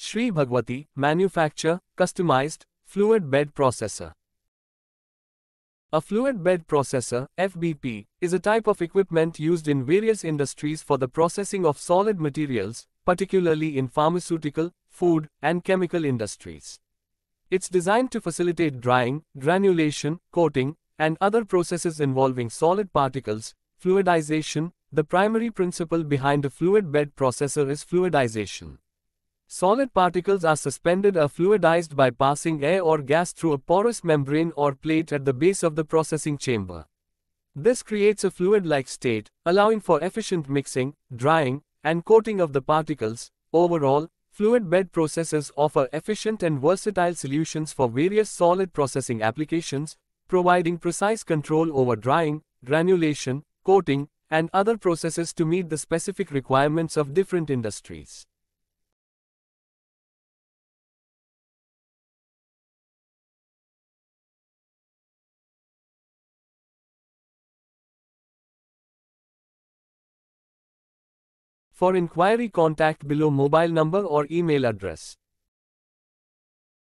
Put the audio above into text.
Shree Bhagwati manufacture customized fluid bed processor. A fluid bed processor (FBP) is a type of equipment used in various industries for the processing of solid materials, particularly in pharmaceutical, food, and chemical industries. It's designed to facilitate drying, granulation, coating, and other processes involving solid particles. Fluidization. The primary principle behind a fluid bed processor is fluidization. Solid particles are suspended or fluidized by passing air or gas through a porous membrane or plate at the base of the processing chamber. This creates a fluid-like state, allowing for efficient mixing, drying, and coating of the particles. Overall, fluid bed processors offer efficient and versatile solutions for various solid processing applications, providing precise control over drying, granulation, coating, and other processes to meet the specific requirements of different industries. For inquiry, contact below mobile number or email address.